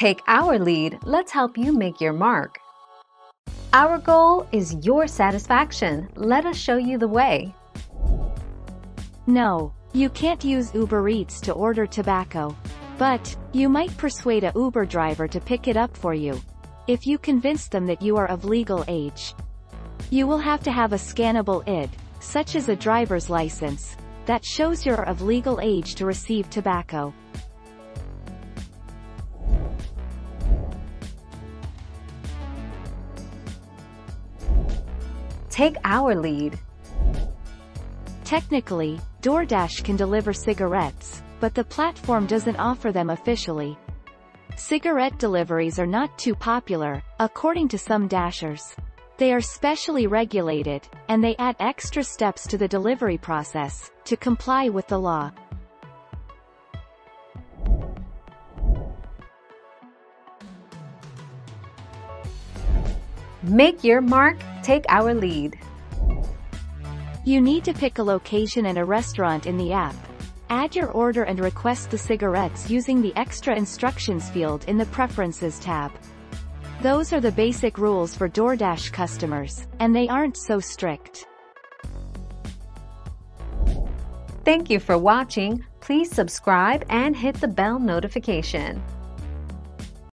Take our lead, let's help you make your mark. Our goal is your satisfaction. Let us show you the way. No, you can't use Uber Eats to order tobacco. But, you might persuade a Uber driver to pick it up for you. If you convince them that you are of legal age. You will have to have a scannable ID, such as a driver's license, that shows you're of legal age to receive tobacco. Take our lead. Technically, DoorDash can deliver cigarettes, but the platform doesn't offer them officially. Cigarette deliveries are not too popular, according to some dashers. They are specially regulated, and they add extra steps to the delivery process, to comply with the law. Make your mark, take our lead. You need to pick a location and a restaurant in the app. Add your order and request the cigarettes using the extra instructions field in the Preferences tab. Those are the basic rules for DoorDash customers, and they aren't so strict. Thank you for watching. Please subscribe and hit the bell notification.